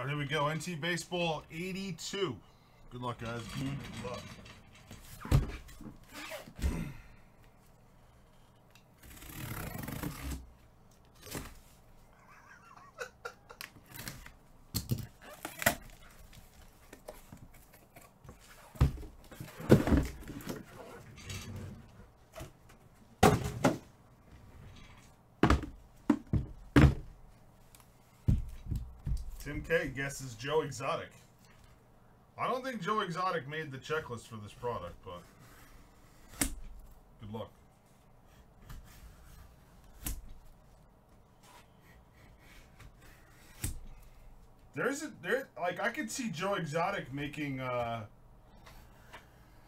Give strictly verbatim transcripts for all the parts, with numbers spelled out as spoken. right, here we go. N T Baseball eighty-two. Good luck, guys. Good luck. Tim K guesses Joe Exotic. I don't think Joe Exotic made the checklist for this product, but good luck. There's a there like I could see Joe Exotic making uh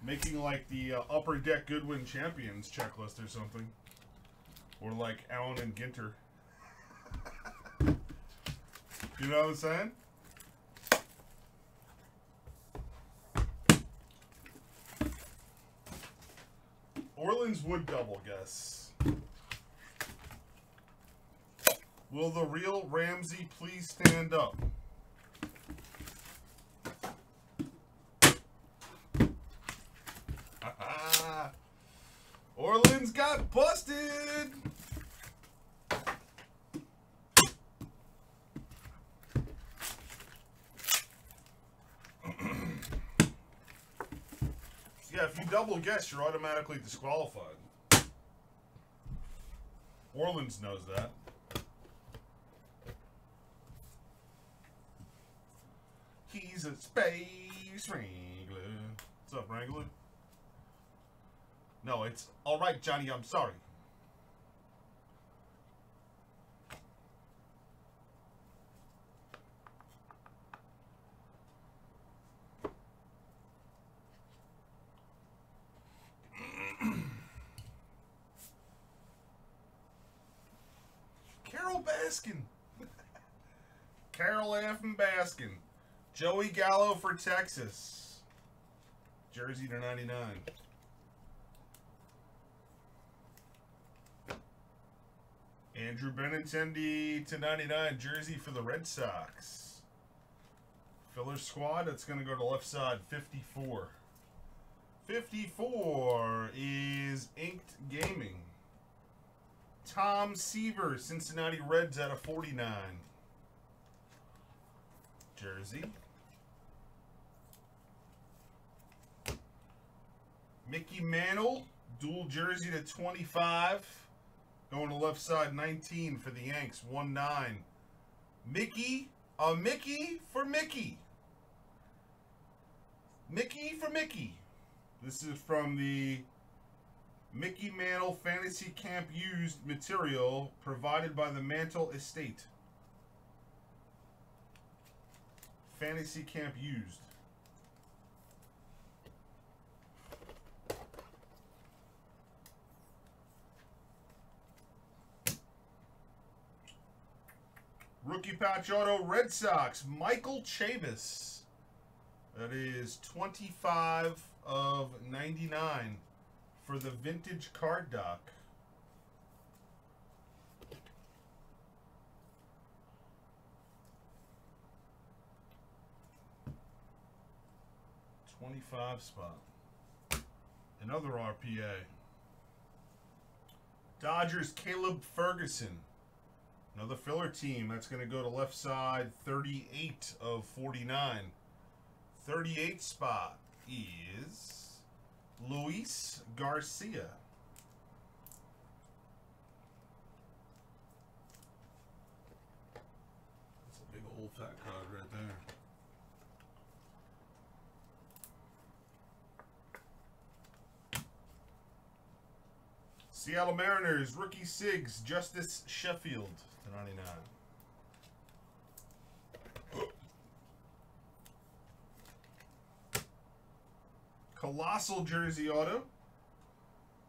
making like the uh, Upper Deck Goodwin Champions checklist or something, or like Allen and Ginter. You know what I'm saying? Orleans would double guess. Will the real Ramsey please stand up? Orleans got busted! If you double guess, you're automatically disqualified. Orleans knows that. He's a space wrangler. What's up, Wrangler? No, it's all right, Johnny. I'm sorry. Baskin. Carol F. and Baskin. Joey Gallo for Texas. Jersey to ninety-nine. Andrew Benintendi to ninety-nine. Jersey for the Red Sox. Filler squad. That's going to go to left side. fifty-four. fifty-four is Inked Gaming. Tom Seaver, Cincinnati Reds out of forty-nine. Jersey. Mickey Mantle, dual jersey to twenty-five. Going to left side, nineteen for the Yanks, one nine. Mickey, a Mickey for Mickey. Mickey for Mickey. This is from the Mickey Mantle Fantasy Camp used material provided by the Mantle Estate. Fantasy Camp used. Rookie patch auto Red Sox, Michael Chavis. That is twenty-five of ninety-nine. For the vintage card doc. twenty-five spot. Another R P A. Dodgers, Caleb Ferguson. Another filler team. That's going to go to left side. thirty-eight of forty-nine. thirty-eight spot is Luis Garcia. That's a big old fat card right there. Seattle Mariners, rookie Sigs, Justice Sheffield to ninety-nine. Colossal jersey auto.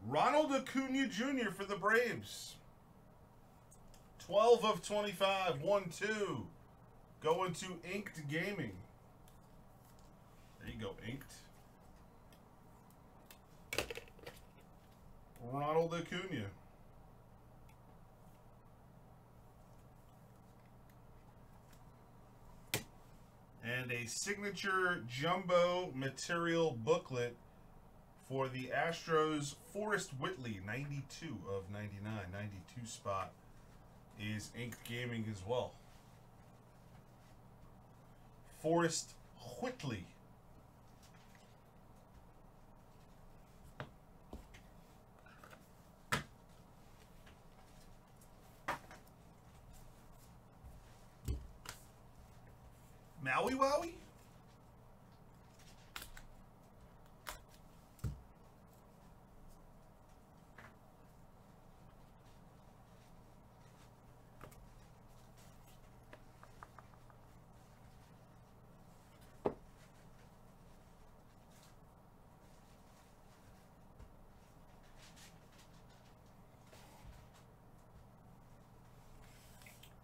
Ronald Acuna Junior for the Braves. twelve of twenty-five. one two. Going to Inked Gaming. There you go, Inked. Ronald Acuna. and a signature jumbo material booklet for the Astros, Forrest Whitley, ninety-two of ninety-nine, ninety-two spot is Inked Gaming as well. Forrest Whitley. Maui Wowie?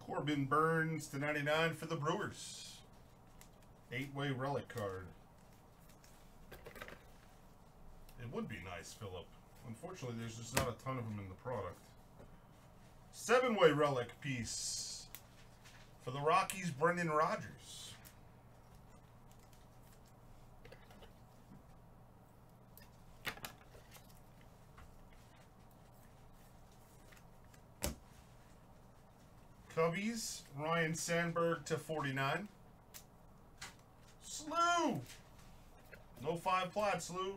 Corbin Burns to ninety-nine for the Brewers. Eight-way relic card. It would be nice, Phillip. Unfortunately, there's just not a ton of them in the product. Seven-way relic piece for the Rockies, Brendan Rodgers. Cubbies, Ryan Sandberg to forty-nine. Slew! No five plat, Slew.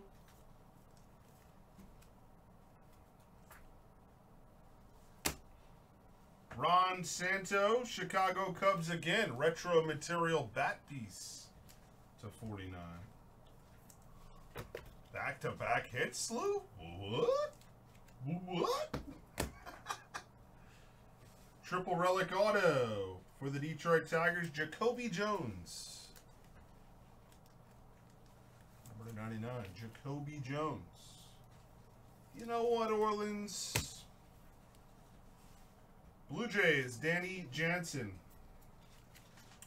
Ron Santo, Chicago Cubs again. Retro material bat piece to forty-nine. Back-to-back hits, Slew? What? What? Triple relic auto for the Detroit Tigers, Jacoby Jones. ninety-nine, Jacoby Jones. You know what, Orleans? Blue Jays, Danny Jansen.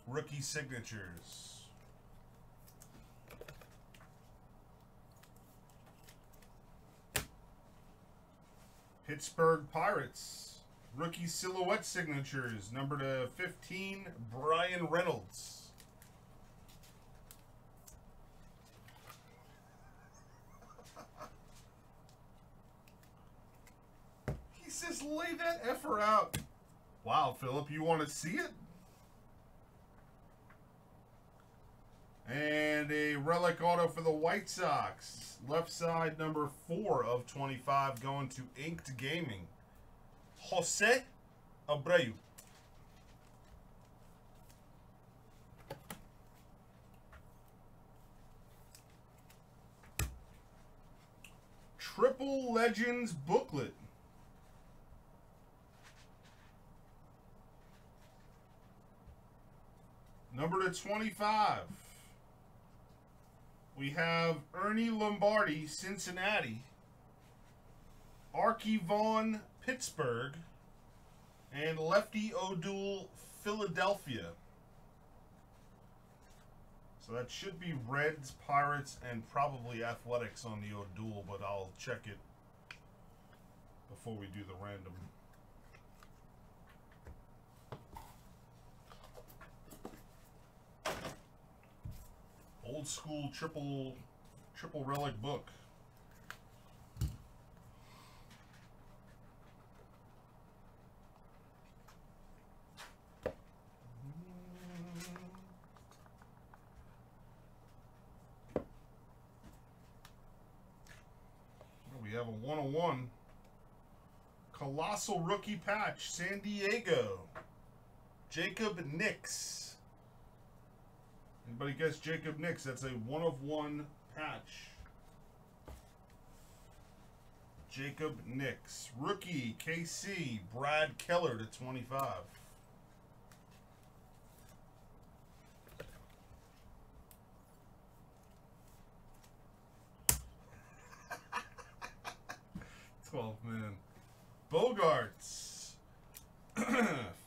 Rookie signatures. Pittsburgh Pirates. Rookie silhouette signatures. Number to fifteen, Brian Reynolds. Just lay that effer out. Wow, Phillip, you want to see it? And a relic auto for the White Sox. Left side number four of twenty-five going to Inked Gaming. Jose Abreu. Triple Legends booklet. Number to twenty-five, we have Ernie Lombardi, Cincinnati, Arky Vaughan, Pittsburgh, and Lefty O'Doul, Philadelphia. So that should be Reds, Pirates, and probably Athletics on the O'Doul, but I'll check it before we do the random. Old school triple triple relic book. We have a one oh one colossal rookie patch, San Diego, Jacob Nix. Anybody guess Jacob Nix? That's a one-of-one patch. Jacob Nix. Rookie, K C, Brad Keller to twenty-five. twelve, man. Bogaerts.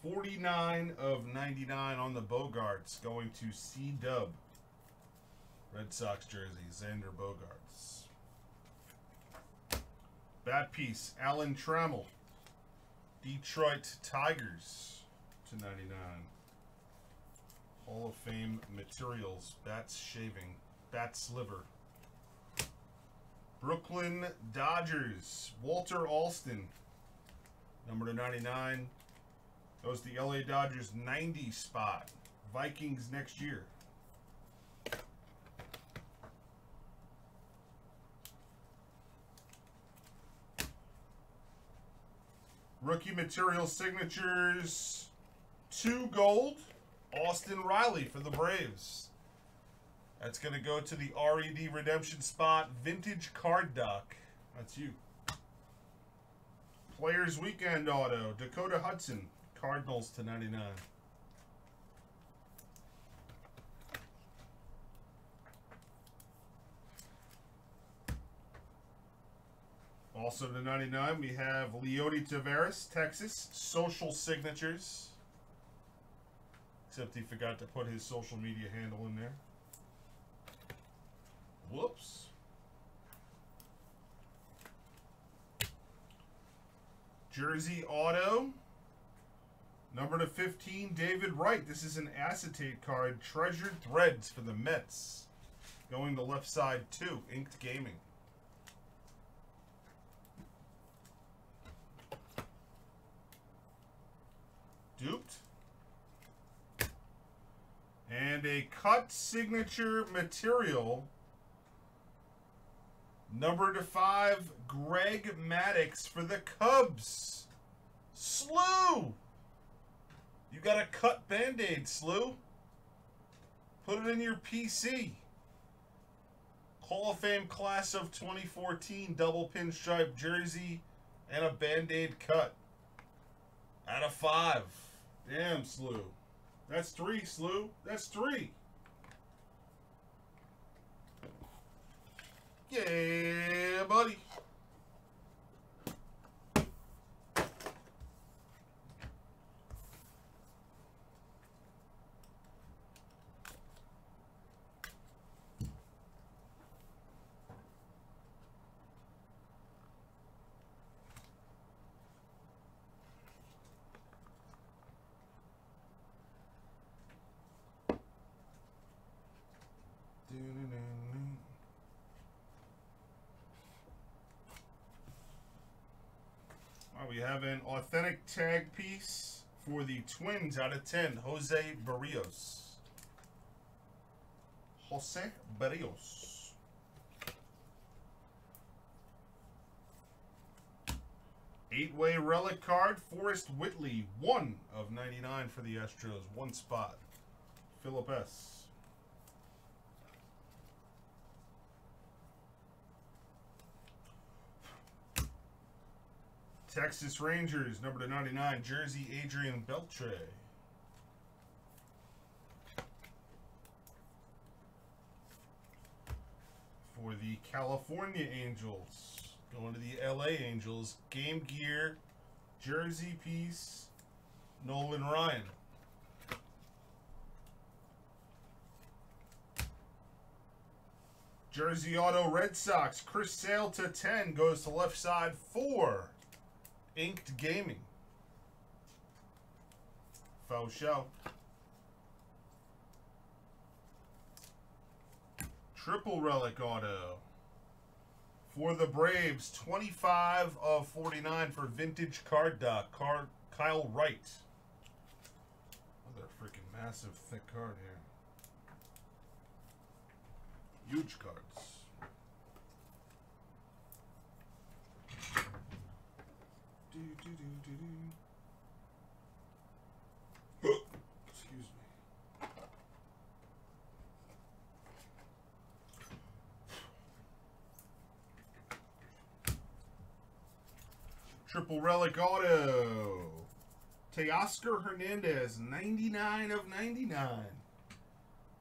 forty-nine of ninety-nine on the Bogaerts going to C-Dub. Red Sox jersey, Xander Bogaerts. Bat piece, Alan Trammell. Detroit Tigers to ninety-nine. Hall Hall of Fame materials. Bats shaving. Bats liver. Brooklyn Dodgers. Walter Alston. Number to ninety-nine. Goes to the L A Dodgers ninety spot. Vikings next year. Rookie material signatures, two gold, Austin Riley for the Braves. That's going to go to the R E D redemption spot, vintage card doc. That's you. Players Weekend auto, Dakota Hudson, Cardinals to ninety-nine. Also to ninety-nine, we have Leody Taveras, Texas, social signatures. Except he forgot to put his social media handle in there. Whoops. Jersey auto. Number to fifteen, David Wright. This is an acetate card, Treasured Threads for the Mets. Going to left side two, Inked Gaming. Duped. And a cut signature material, number to five, Greg Maddux for the Cubs. Slew, you got a cut Band-Aid, Slew. Put it in your P C. Hall of Fame class of twenty fourteen, double pinstripe jersey and a Band-Aid cut. Out of five. Damn, Slew. That's three, Slew. That's three. Yeah, buddy. We have an authentic tag piece for the Twins out of ten, Jose Barrios. Jose Barrios. Eight-way relic card, Forrest Whitley, one of ninety-nine for the Astros, one spot. Phillip S. Texas Rangers, number to ninety-nine, jersey, Adrian Beltre. For the California Angels, going to the L A Angels, Game Gear, jersey piece, Nolan Ryan. Jersey auto, Red Sox, Chris Sale to ten, goes to left side four. Inked Gaming. Faux show. Triple relic auto. For the Braves, twenty-five of forty-nine for vintage card doc. Card Kyle Wright. Another freaking massive thick card here. Huge cards. Do, do, do, do, do. Excuse me. Triple relic auto. Teoscar Hernandez, ninety-nine of ninety-nine.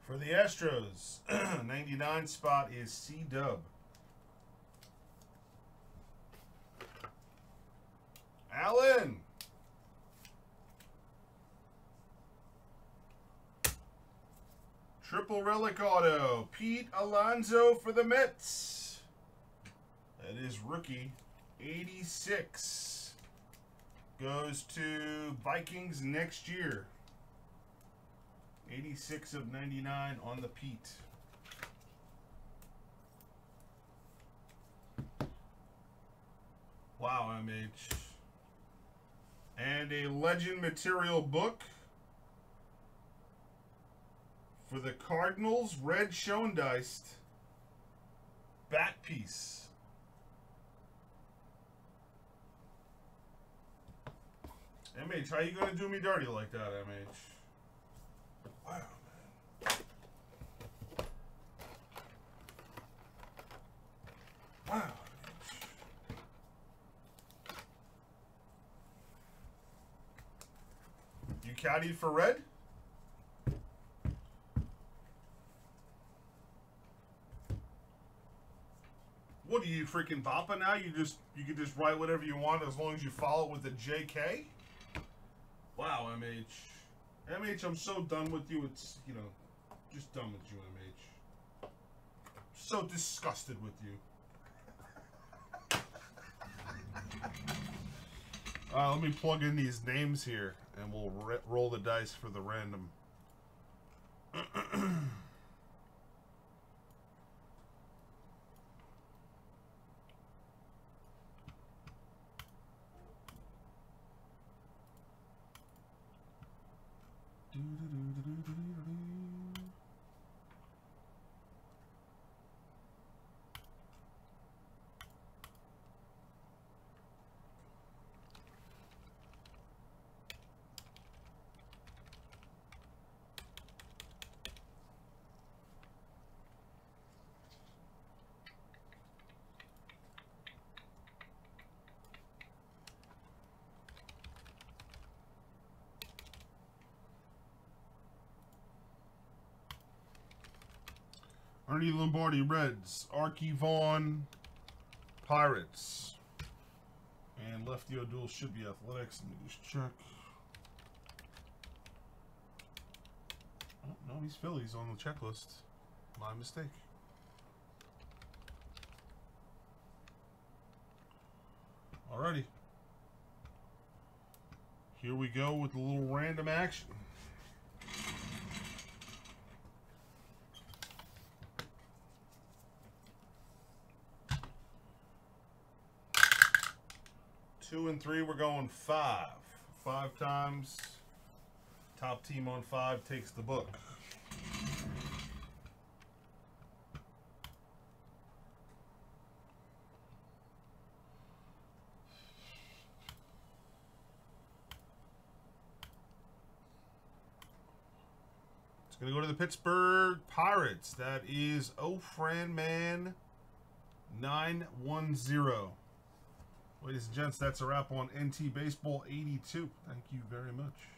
For the Astros, ninety-nine spot is C-Dub. Allen. Triple relic auto. Pete Alonso for the Mets. That is rookie. eighty-six. Goes to Vikings next year. eighty-six of ninety-nine on the Pete. Wow, M H. And a legend material book for the Cardinals, red Schoendeist, bat piece. M H, how you gonna do me dirty like that, M H? Wow, man. Wow. You caddied for red? What are you, freaking Papa now? You just you can just write whatever you want as long as you follow it with a J K? Wow, M H. M H, I'm so done with you. It's, you know, just done with you, M H. So disgusted with you. Alright, let me plug in these names here, and we'll roll the dice for the random. Ernie Lombardi, Reds. Arky Vaughan, Pirates. And Lefty O'Doul should be Athletics. Let me just check. Oh, no, he's Phillies on the checklist. My mistake. Alrighty. Here we go with a little random action. Two and three, we're going five. Five times. Top team on five takes the book. It's going to go to the Pittsburgh Pirates. That is Oh Fran Man nine one zero. Ladies and gents, that's a wrap on N T Baseball eighty-two. Thank you very much.